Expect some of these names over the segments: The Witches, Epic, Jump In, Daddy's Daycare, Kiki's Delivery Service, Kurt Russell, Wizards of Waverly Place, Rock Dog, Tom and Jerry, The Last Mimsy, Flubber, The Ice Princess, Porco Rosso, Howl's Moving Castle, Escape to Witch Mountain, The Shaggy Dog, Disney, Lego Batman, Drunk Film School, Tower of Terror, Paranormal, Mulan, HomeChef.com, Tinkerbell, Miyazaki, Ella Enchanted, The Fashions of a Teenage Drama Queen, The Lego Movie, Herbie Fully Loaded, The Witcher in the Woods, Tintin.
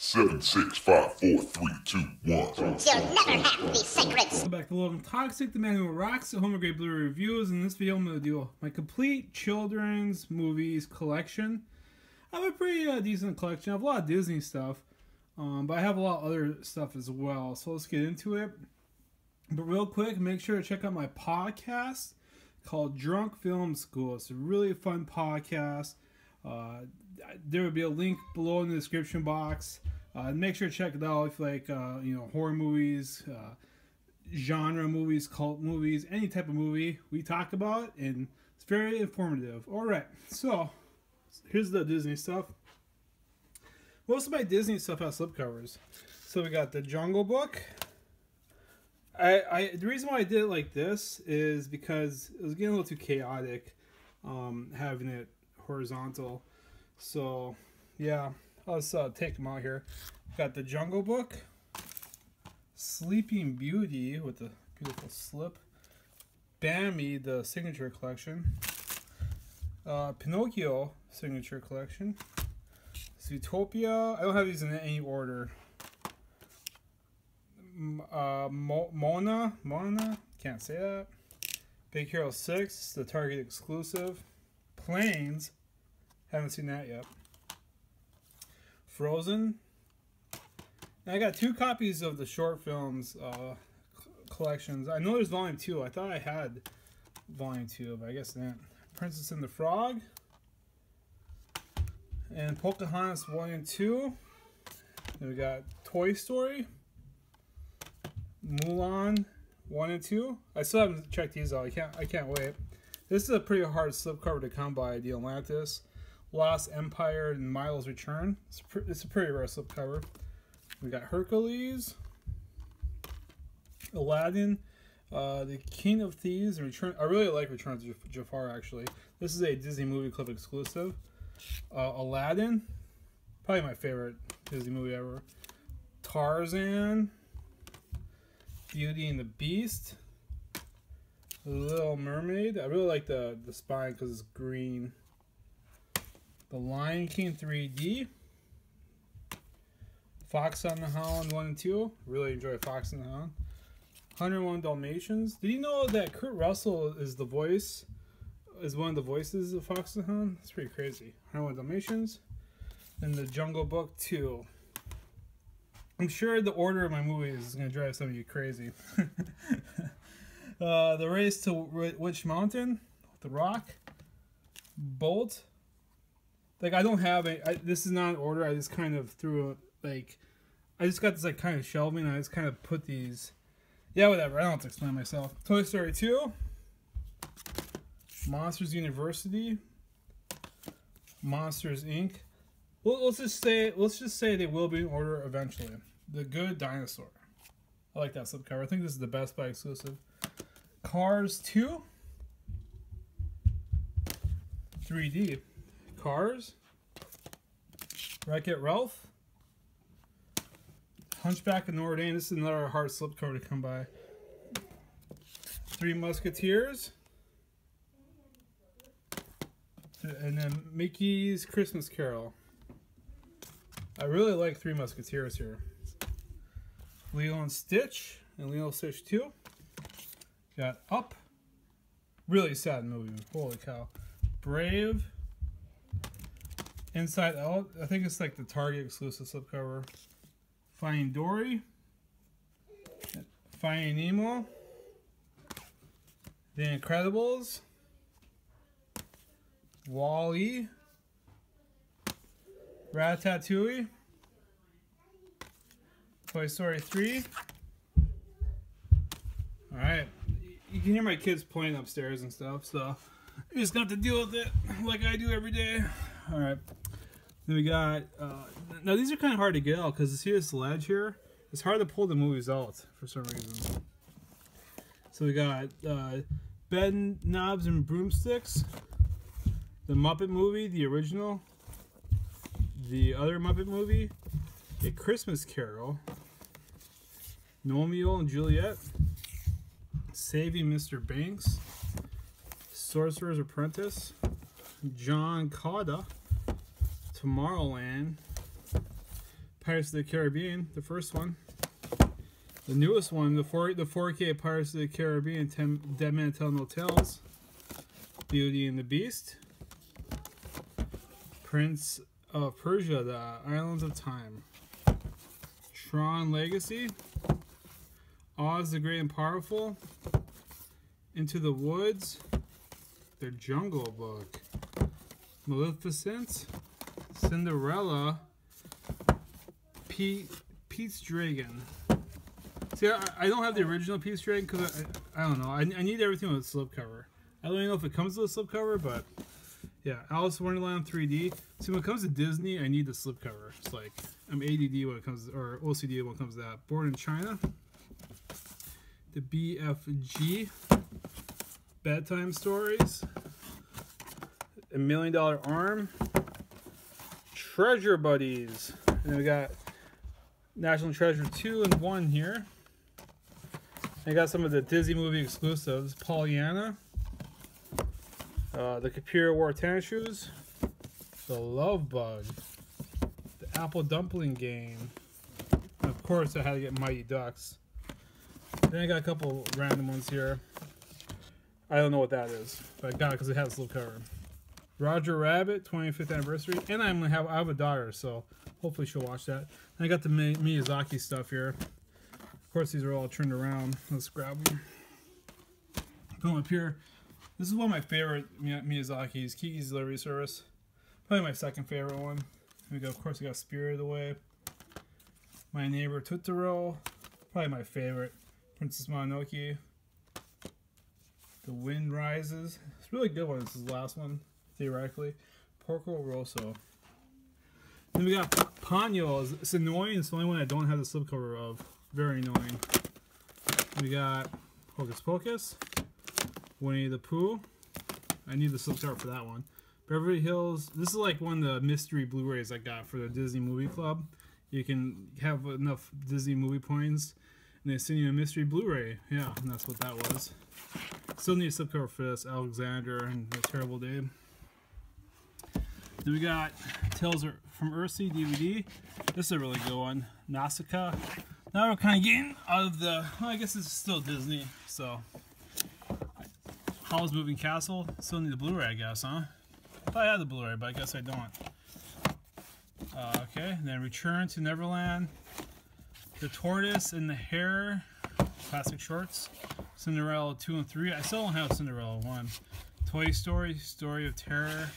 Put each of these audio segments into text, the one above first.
7, 6, 5, 4, 3, 2, 1. You'll never have the sacred. Welcome back to Logan Toxic, the man who rocks at home with great Blu-ray reviews. In this video, I'm gonna do my complete children's movies collection. I have a pretty decent collection. I have a lot of Disney stuff, but I have a lot of other stuff as well. So let's get into it. But real quick, make sure to check out my podcast called Drunk Film School. It's a really fun podcast. There will be a link below in the description box. Make sure to check it out if you like horror movies, genre movies, cult movies, any type of movie. We talk about it, and it's very informative. Alright, so here's the Disney stuff. Most of my Disney stuff has slipcovers. So we got the Jungle Book. The reason why I did it like this is because it was getting a little too chaotic having it horizontal. So yeah, let's take them out here. Got the Jungle Book, Sleeping Beauty with the beautiful slip, Bambi the Signature Collection, Pinocchio Signature Collection, Zootopia. I don't have these in any order. Mona, can't say that. Big Hero 6, the Target exclusive. Planes, haven't seen that yet. Frozen. And I got two copies of the short films collections. I know there's volume 2. I thought I had volume 2, but I guess not. Princess and the Frog. And Pocahontas volume 2. Then we got Toy Story. Mulan 1 and 2. I still haven't checked these out. I can't wait. This is a pretty hard slipcover to come by. The Atlantis, Lost Empire, and Milo's Return. It's a pretty rare slipcover. We got Hercules, Aladdin, The King of Thieves, and Return. I really like Return to Jafar, actually. This is a Disney Movie Clip exclusive. Aladdin, probably my favorite Disney movie ever. Tarzan, Beauty and the Beast, Little Mermaid. I really like the spine because it's green. The Lion King 3D. Fox and the Hound 1 and 2. Really enjoy Fox and the Hound. 101 Dalmatians. Did you know that Kurt Russell is the voice, is one of the voices of Fox and the Hound? That's pretty crazy. 101 Dalmatians. And The Jungle Book 2. I'm sure the order of my movies is going to drive some of you crazy. The Race to Witch Mountain, The Rock, Bolt. Like, I don't have a, this is not an order, I just kind of threw a, like, I just got this like kind of shelving, and I just kind of put these, yeah, whatever, I don't have to explain myself. Toy Story 2, Monsters University, Monsters Inc. Well, let's just say they will be in order eventually. The Good Dinosaur. I like that slipcover. I think this is the Best Buy exclusive. Cars 2, 3D, Cars, Wreck-It Ralph, Hunchback of Notre Dame. This is another hard slipcover to come by. Three Musketeers, and then Mickey's Christmas Carol. I really like Three Musketeers here. Lilo and Lilo and Stitch 2. Got Up, really sad movie, holy cow. Brave, Inside Out, I think it's like the Target exclusive slipcover. Finding Dory, Finding Nemo, The Incredibles, Wall-E, Ratatouille, Toy Story 3. Alright. You can hear my kids playing upstairs and stuff, so you just got to deal with it like I do every day. All right, then we got now these are kind of hard to get out because see this ledge here, it's hard to pull the movies out for some reason. So we got Bed Knobs and Broomsticks, the Muppet movie, the original, the other Muppet movie, A Christmas Carol, Romeo and Juliet, Saving Mr. Banks, Sorcerer's Apprentice, John Cotta, Tomorrowland, Pirates of the Caribbean, the first one. The newest one, the 4K Pirates of the Caribbean, Dead Man Tell No Tales. Beauty and the Beast. Prince of Persia, The Islands of Time. Tron Legacy. Oz the Great and Powerful. Into the Woods. The Jungle Book. Maleficent. Cinderella. Pete's Dragon. See, I don't have the original Pete's Dragon because I don't know. I need everything with a slipcover. I don't even know if it comes with a slipcover, but yeah. Alice in Wonderland 3D. See, when it comes to Disney, I need the slipcover. It's like, I'm ADD when it comes to, or OCD when it comes to that. Born in China. The BFG. Bedtime Stories. $1 Million Arm. Treasure Buddies. And we got National Treasure 2 and 1 here. I got some of the Disney movie exclusives. Pollyanna. The Kapira War Tennis Shoes. The Love Bug. The Apple Dumpling Game. And of course, I had to get Mighty Ducks. Then I got a couple random ones here. I don't know what that is, but I got it because it has a little cover. Roger Rabbit, 25th anniversary, and I have a daughter, so hopefully she'll watch that. And I got the Miyazaki stuff here. Of course, these are all turned around. Let's grab them. Put them up here. This is one of my favorite Miyazaki's, Kiki's Delivery Service. Probably my second favorite one. We go, of course, we got Spirited Away, My Neighbor Totoro, probably my favorite, Princess Mononoke, The Wind Rises. It's a really good one. This is the last one. Theoretically, Porco Rosso. Then we got Ponyo. It's annoying. It's the only one I don't have the slipcover of. Very annoying. We got Hocus Pocus, Winnie the Pooh. I need the slipcover for that one. Beverly Hills. This is like one of the mystery Blu-rays I got for the Disney Movie Club. You can have enough Disney movie points, and they send you a mystery Blu-ray. Yeah, and that's what that was. Still need a slipcover for this. Alexander and A Terrible Day. Then we got Tales from Earthsea DVD. This is a really good one. Nausicaa. Now we're kind of getting out of the, well, I guess it's still Disney, so. Howl's Moving Castle. Still need the Blu-ray, I guess, huh? I thought I had the Blu-ray, but I guess I don't. Okay, and then Return to Neverland. The Tortoise and the Hare. Classic shorts. Cinderella 2 and 3. I still don't have Cinderella 1. Toy Story, Story of Terror.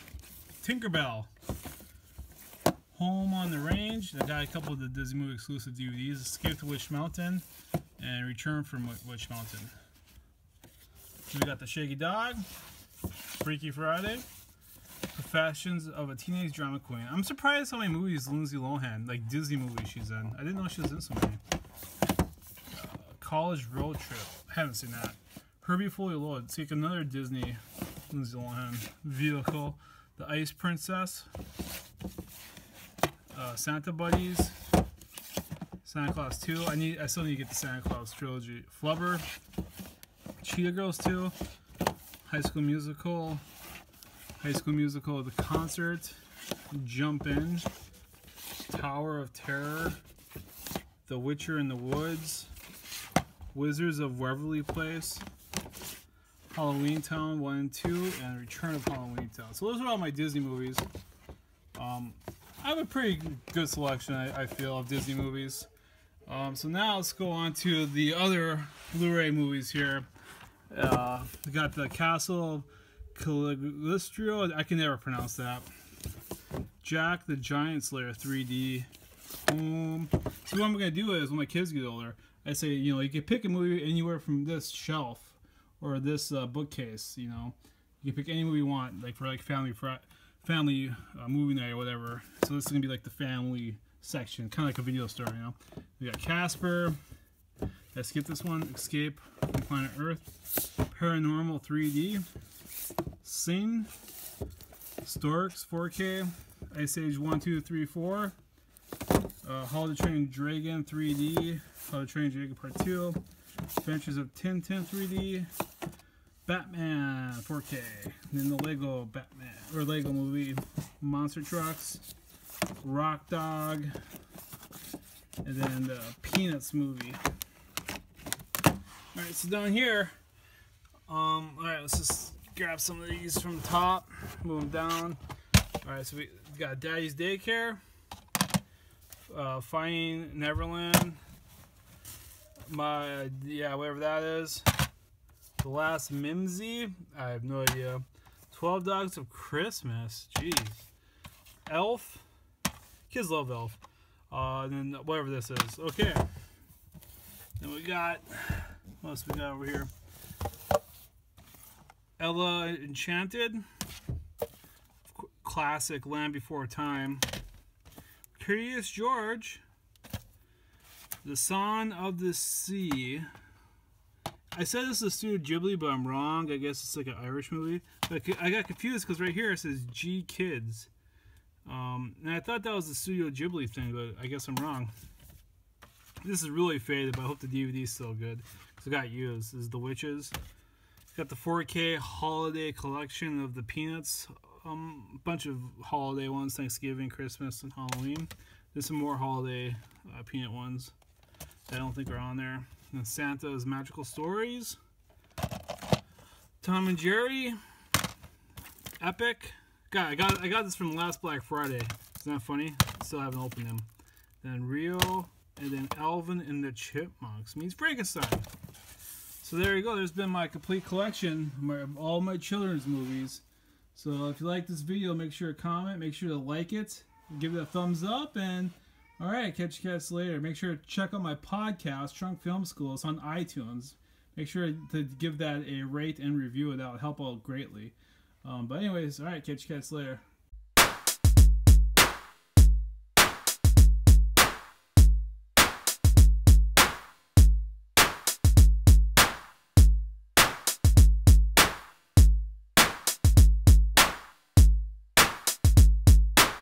Tinkerbell. Home on the Range. I got a couple of the Disney movie exclusive DVDs. Escape to Witch Mountain and Return from Witch Mountain. We got The Shaggy Dog. Freaky Friday. The Fashions of a Teenage Drama Queen. I'm surprised how many movies Lindsay Lohan, like Disney movies, she's in. I didn't know she was in so many. College Road Trip. I haven't seen that. Herbie Fully Loaded. It's like another Disney Lindsay Lohan vehicle. The Ice Princess, Santa Buddies, Santa Claus 2. I still need to get the Santa Claus trilogy. Flubber, Cheetah Girls 2, High School Musical, The Concert, Jump In, Tower of Terror, The Witcher in the Woods, Wizards of Waverly Place. Halloweentown 1 and 2, and Return of Halloweentown. So those are all my Disney movies. I have a pretty good selection, I feel, of Disney movies. So now let's go on to the other Blu-ray movies here. We got The Castle of Cagliostro. I can never pronounce that. Jack the Giant Slayer 3D. So what I'm going to do is, when my kids get older, I say, you know, you can pick a movie anywhere from this shelf. Or this bookcase, you know, you can pick any movie you want, like for like family movie night or whatever. So this is gonna be like the family section, kind of like a video store, you know. We got Casper. Let's get this one. Escape from Planet Earth. Paranormal 3D. Sing. Storks 4K. Ice Age 1, 2, 3, 4. How to Train Dragon 3D. How to Train Dragon Part 2. Adventures of Tintin 3D, Batman 4K, and then the Lego Batman, or Lego movie, Monster Trucks, Rock Dog, and then the Peanuts movie. Alright, so down here, alright, let's just grab some of these from the top, move them down. Alright, so we got Daddy's Daycare, Finding Neverland, whatever that is, The Last Mimsy, I have no idea, 12 Dogs of Christmas, jeez, Elf, kids love Elf, and then whatever this is. Okay, then we got, what else we got over here? Ella Enchanted, classic Land Before Time, Curious George, The Song of the Sea. I said this is Studio Ghibli, but I'm wrong. I guess it's like an Irish movie. But I got confused because right here it says G Kids. And I thought that was the Studio Ghibli thing, but I guess I'm wrong. This is really faded, but I hope the DVD's still good. Because it got used. This is The Witches. It's got the 4K holiday collection of the Peanuts. A bunch of holiday ones, Thanksgiving, Christmas, and Halloween. There's some more holiday Peanut ones that I don't think are on there. And Santa's Magical Stories, Tom and Jerry, Epic. God, I got this from last Black Friday. Isn't that funny? Still haven't opened them. Then Rio, and then Alvin and the Chipmunks Meets Frankenstein. So there you go. There's been my complete collection of all my children's movies. So if you like this video, make sure to comment, make sure to like it, give it a thumbs up, and alright, catch you guys later. Make sure to check out my podcast, Drunk Film School. It's on iTunes. Make sure to give that a rate and review. That'll help out greatly. But anyways, alright, catch you guys later.